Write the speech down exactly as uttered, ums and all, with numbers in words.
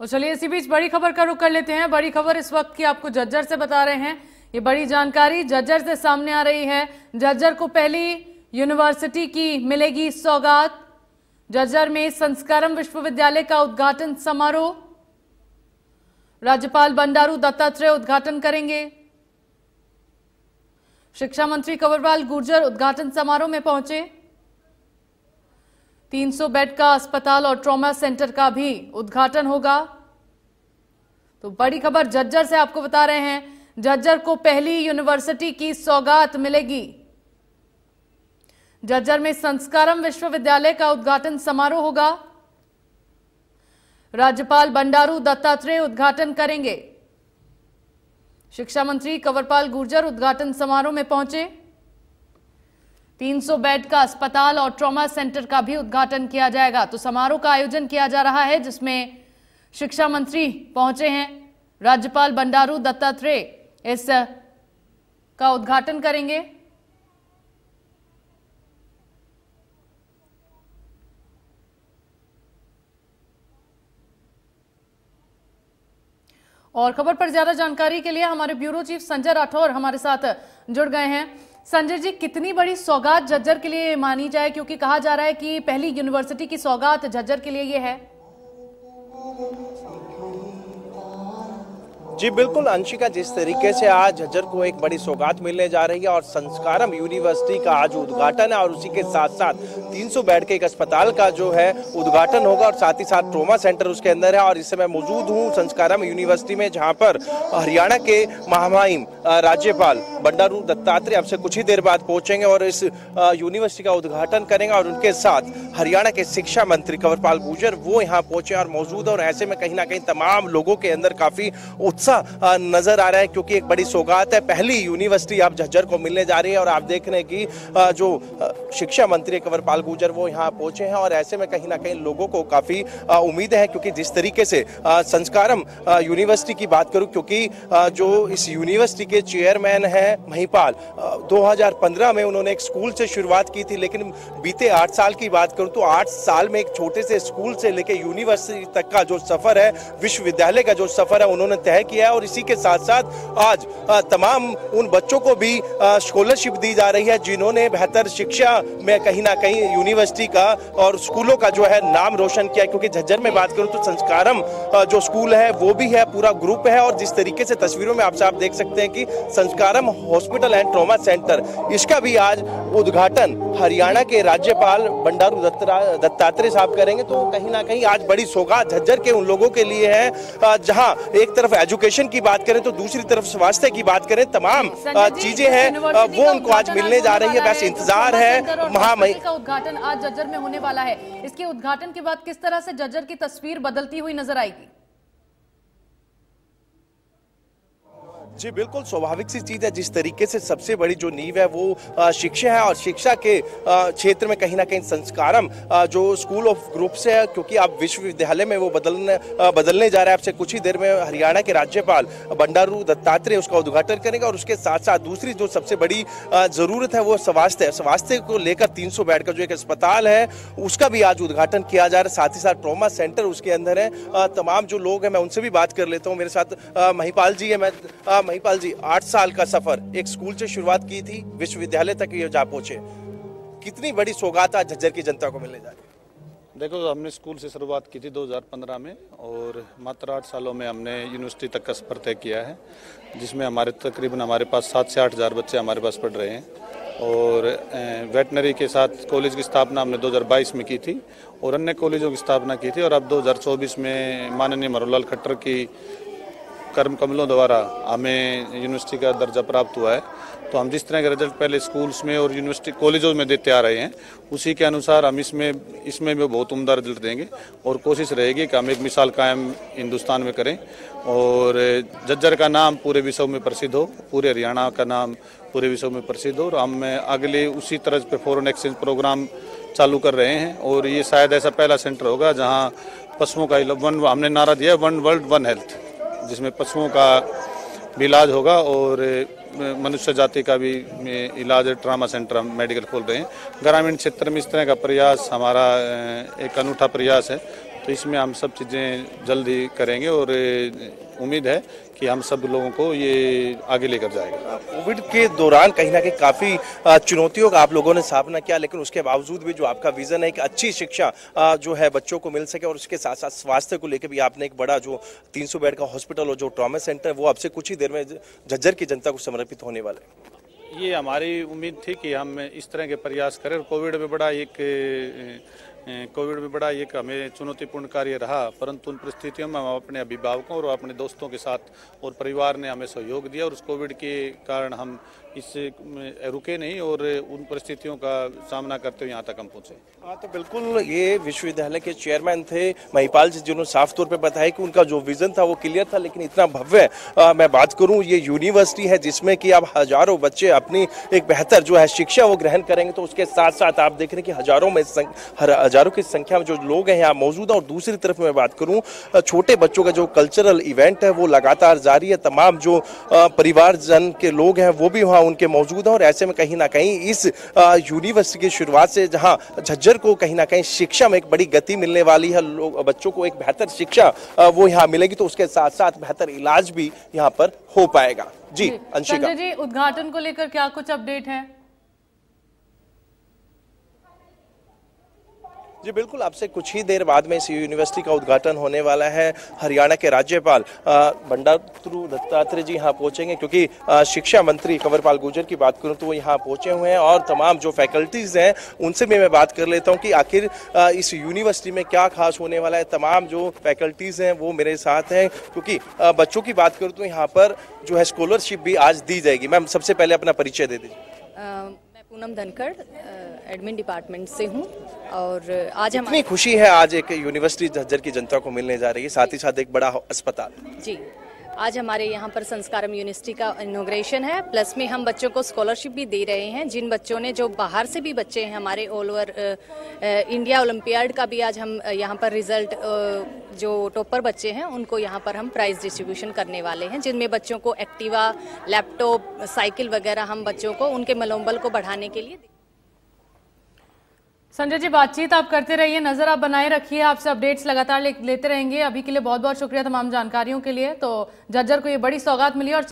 और चलिए इसी बीच बड़ी खबर का रुख कर लेते हैं। बड़ी खबर इस वक्त की आपको जज्जर से बता रहे हैं। ये बड़ी जानकारी जज्जर से सामने आ रही है। जज्जर को पहली यूनिवर्सिटी की मिलेगी सौगात। जज्जर में संस्कारम विश्वविद्यालय का उद्घाटन समारोह, राज्यपाल बंडारू दत्तात्रेय उद्घाटन करेंगे। शिक्षा मंत्री कंवरपाल गुर्जर उद्घाटन समारोह में पहुंचे। तीन सौ बेड का अस्पताल और ट्रॉमा सेंटर का भी उद्घाटन होगा। तो बड़ी खबर जज्जर से आपको बता रहे हैं। जज्जर को पहली यूनिवर्सिटी की सौगात मिलेगी। जज्जर में संस्कारम विश्वविद्यालय का उद्घाटन समारोह होगा। राज्यपाल बंडारू दत्तात्रेय उद्घाटन करेंगे। शिक्षा मंत्री कंवरपाल गुर्जर उद्घाटन समारोह में पहुंचे। तीन सौ बेड का अस्पताल और ट्रॉमा सेंटर का भी उद्घाटन किया जाएगा। तो समारोह का आयोजन किया जा रहा है, जिसमें शिक्षा मंत्री पहुंचे हैं, राज्यपाल बंडारू दत्तात्रेय इस का उद्घाटन करेंगे। और खबर पर ज्यादा जानकारी के लिए हमारे ब्यूरो चीफ संजय राठौर हमारे साथ जुड़ गए हैं। संजय जी, कितनी बड़ी सौगात जज्जर के लिए मानी जाए, क्योंकि कहा जा रहा है कि पहली यूनिवर्सिटी की सौगात जज्जर के लिए ये है। जी बिल्कुल अंशिका, जिस तरीके से आज जज्जर को एक बड़ी सौगात मिलने जा रही है और संस्कारम यूनिवर्सिटी का आज उद्घाटन है और उसी के साथ साथ तीन सौ बेड के एक अस्पताल का जो है उद्घाटन होगा और साथ ही साथ ट्रोमा सेंटर उसके अंदर है। और इस समय मौजूद हूँ संस्कारम यूनिवर्सिटी में, जहाँ पर हरियाणा के महामहिम राज्यपाल बंडारू दत्तात्रेय अब से कुछ ही देर बाद पहुँचेंगे और इस यूनिवर्सिटी का उद्घाटन करेंगे। और उनके साथ हरियाणा के शिक्षा मंत्री कंवरपाल गुर्जर वो यहाँ पहुँचे और मौजूद, और ऐसे में कहीं ना कहीं तमाम लोगों के अंदर काफ़ी नजर आ रहा है, क्योंकि एक बड़ी सौगात है, पहली यूनिवर्सिटी आप झज्जर को मिलने जा रही है। और आप देख रहे हैं कि जो शिक्षा मंत्री कंवरपाल गुर्जर वो यहाँ पहुंचे हैं और ऐसे में कहीं ना कहीं लोगों को काफी उम्मीद है, क्योंकि जिस तरीके से संस्कारम यूनिवर्सिटी की बात करूं, क्योंकि जो इस यूनिवर्सिटी के चेयरमैन है महिपाल, दो हजार पंद्रह में उन्होंने एक स्कूल से शुरुआत की थी, लेकिन बीते आठ साल की बात करूं तो आठ साल में एक छोटे से स्कूल से लेकर यूनिवर्सिटी तक का जो सफर है, विश्वविद्यालय का जो सफर है, उन्होंने तय किया। और इसी के साथ साथ आज तमाम उन बच्चों को भी स्कॉलरशिप दी जा रही है जिन्होंने बेहतर शिक्षा में कहीं ना कहीं यूनिवर्सिटी का और स्कूलों का जो है नाम रोशन किया। क्योंकि झज्जर में बात करूं तो संस्कारम जो स्कूल है वो भी है, पूरा ग्रुप है। और जिस तरीके से तस्वीरों में आपसे आप देख सकते हैं कि Sanskaram hospital and trauma centre, इसका भी आज उद्घाटन हरियाणा के राज्यपाल बंडारू दत्तात्रेय साहब करेंगे। तो कहीं ना कहीं आज बड़ी सौगात झज्जर के उन लोगों के लिए है, जहाँ एक तरफ एजुकेशन की बात करें तो दूसरी तरफ स्वास्थ्य की बात करें, तमाम चीजें हैं वो उनको आज मिलने जा रही है। बस इंतजार है महामहिम का उद्घाटन आज जज्जर में होने वाला है। इसके उद्घाटन के बाद किस तरह से जज्जर की तस्वीर बदलती हुई नजर आएगी? जी बिल्कुल, स्वाभाविक सी चीज़ है, जिस तरीके से सबसे बड़ी जो नींव है वो शिक्षा है और शिक्षा के क्षेत्र में कहीं ना कहीं संस्कारम जो स्कूल ऑफ ग्रुप्स है, क्योंकि अब विश्वविद्यालय में वो बदलने बदलने जा रहा है। आपसे कुछ ही देर में हरियाणा के राज्यपाल बंडारू दत्तात्रेय उसका उद्घाटन करेंगे। और उसके साथ साथ दूसरी जो सबसे बड़ी ज़रूरत है वो स्वास्थ्य है। स्वास्थ्य को लेकर तीन सौ बेड का जो एक अस्पताल है उसका भी आज उद्घाटन किया जा रहा है, साथ ही साथ ट्रॉमा सेंटर उसके अंदर है। तमाम जो लोग हैं मैं उनसे भी बात कर लेता हूँ। मेरे साथ महिपाल जी है। मैं महिपाल जी, आठ साल का सफर, एक स्कूल से शुरुआत की थी, विश्वविद्यालय तक ये जा पहुंचे, कितनी बड़ी सौगात आज झज्जर की जनता को मिलने जा रही है? देखो, हमने स्कूल से शुरुआत की थी दो हज़ार पंद्रह में और मात्र आठ सालों में हमने यूनिवर्सिटी तक का सफर तय किया है, जिसमें हमारे तकरीबन हमारे पास सात से आठ हज़ार बच्चे हमारे पास पढ़ रहे हैं। और वेटनरी के साथ कॉलेज की स्थापना हमने दो हज़ार बाईस में की थी और अन्य कॉलेजों की स्थापना की थी। और अब दो हज़ार चौबीस में माननीय मनोहर लाल खट्टर की कर्म कमलों द्वारा हमें यूनिवर्सिटी का दर्जा प्राप्त हुआ है। तो हम जिस तरह के रिजल्ट पहले स्कूल्स में और यूनिवर्सिटी कॉलेजों में देते आ रहे हैं, उसी के अनुसार हम इसमें इसमें भी बहुत उम्दा रिजल्ट देंगे और कोशिश रहेगी कि हम एक मिसाल कायम हिंदुस्तान में करें और जज्जर का नाम पूरे विश्व में प्रसिद्ध हो, पूरे हरियाणा का नाम पूरे विश्व में प्रसिद्ध हो। और हम अगले उसी तरह पर फॉरेन एक्सचेंज प्रोग्राम चालू कर रहे हैं और ये शायद ऐसा पहला सेंटर होगा जहाँ पशुओं का वन हमने नारा दिया वन वर्ल्ड वन हेल्थ, जिसमें पशुओं का भी इलाज होगा और मनुष्य जाति का भी इलाज ट्रामा सेंटर मेडिकल खोल रहे हैं। ग्रामीण क्षेत्र में इस तरह का प्रयास हमारा एक अनूठा प्रयास है। तो इसमें हम सब चीज़ें जल्दी करेंगे और उम्मीद है कि हम सब लोगों को ये आगे लेकर जाएगा। कोविड के दौरान कहीं ना कहीं काफ़ी चुनौतियों का आप लोगों ने सामना किया, लेकिन उसके बावजूद भी जो आपका विज़न है कि अच्छी शिक्षा जो है बच्चों को मिल सके और उसके साथ साथ स्वास्थ्य को लेकर भी आपने एक बड़ा जो तीन सौ बेड का हॉस्पिटल और जो ट्रॉमा सेंटर है वो आपसे कुछ ही देर में झज्जर की जनता को समर्पित होने वाला है। ये हमारी उम्मीद थी कि हम इस तरह के प्रयास करें। कोविड में बड़ा एक कोविड में बड़ा एक हमें चुनौतीपूर्ण कार्य रहा, परंतु उन परिस्थितियों में हम अपने अभिभावकों और अपने दोस्तों के साथ और परिवार ने हमें सहयोग दिया और उस कोविड के कारण हम इससे रुके नहीं और उन परिस्थितियों का सामना करते हुए यहाँ तक हम पहुँचे। हाँ, तो बिल्कुल ये विश्वविद्यालय के चेयरमैन थे महिपाल जी, जिन्होंने साफ तौर पर बताया कि उनका जो विज़न था वो क्लियर था, लेकिन इतना भव्य मैं बात करूँ ये यूनिवर्सिटी है जिसमें कि आप हज़ारों बच्चे अपनी एक बेहतर जो है शिक्षा वो ग्रहण करेंगे, तो उसके साथ साथ आप देख रहे हैं कि हज़ारों में हज़ारों की संख्या में जो लोग हैं यहाँ मौजूद है। और दूसरी तरफ मैं बात करूँ छोटे बच्चों का जो कल्चरल इवेंट है वो लगातार जारी है, तमाम जो परिवारजन के लोग हैं वो भी वहाँ उनके मौजूद हैं। और ऐसे में कहीं ना कहीं इस यूनिवर्सिटी की शुरुआत से जहाँ झज्जर को कहीं ना कहीं शिक्षा में एक बड़ी गति मिलने वाली है, लोग बच्चों को एक बेहतर शिक्षा वो यहाँ मिलेगी, तो उसके साथ साथ बेहतर इलाज भी यहाँ पर हो पाएगा। जी अंशिका जी, उद्घाटन को लेकर क्या कुछ अपडेट है? जी बिल्कुल, आपसे कुछ ही देर बाद में इस यूनिवर्सिटी का उद्घाटन होने वाला है। हरियाणा के राज्यपाल बंडारू दत्तात्रेय जी यहाँ पहुँचेंगे, क्योंकि शिक्षा मंत्री कंवरपाल गुर्जर की बात करूँ तो वो यहाँ पहुँचे हुए हैं और तमाम जो फैकल्टीज़ हैं उनसे भी मैं बात कर लेता हूँ कि आखिर इस यूनिवर्सिटी में क्या खास होने वाला है। तमाम जो फैकल्टीज़ हैं वो मेरे साथ हैं, क्योंकि बच्चों की बात करूँ तो यहाँ पर जो है स्कॉलरशिप भी आज दी जाएगी। मैम सबसे पहले अपना परिचय दे दीजिए। पूनम धनखड़ एडमिन डिपार्टमेंट से हूँ और आज हम कितनी खुशी है आज एक यूनिवर्सिटी झज्जर की जनता को मिलने जा रही है, साथ ही साथ एक बड़ा अस्पताल। जी आज हमारे यहाँ पर संस्कारम यूनिवर्सिटी का इनॉग्रेशन है, प्लस में हम बच्चों को स्कॉलरशिप भी दे रहे हैं। जिन बच्चों ने जो बाहर से भी बच्चे हैं हमारे ऑल ओवर इंडिया ओलंपियाड का भी आज हम यहाँ पर रिजल्ट जो टॉपर बच्चे हैं उनको यहाँ पर हम प्राइज़ डिस्ट्रीब्यूशन करने वाले हैं, जिनमें बच्चों को एक्टिवा, लैपटॉप, साइकिल वगैरह हम बच्चों को उनके मनोबल को बढ़ाने के लिए। संजय जी बातचीत आप करते रहिए, नजर आप बनाए रखिए, आपसे अपडेट्स लगातार ले, लेते रहेंगे। अभी के लिए बहुत बहुत शुक्रिया तमाम जानकारियों के लिए। तो झज्जर को ये बड़ी सौगात मिली और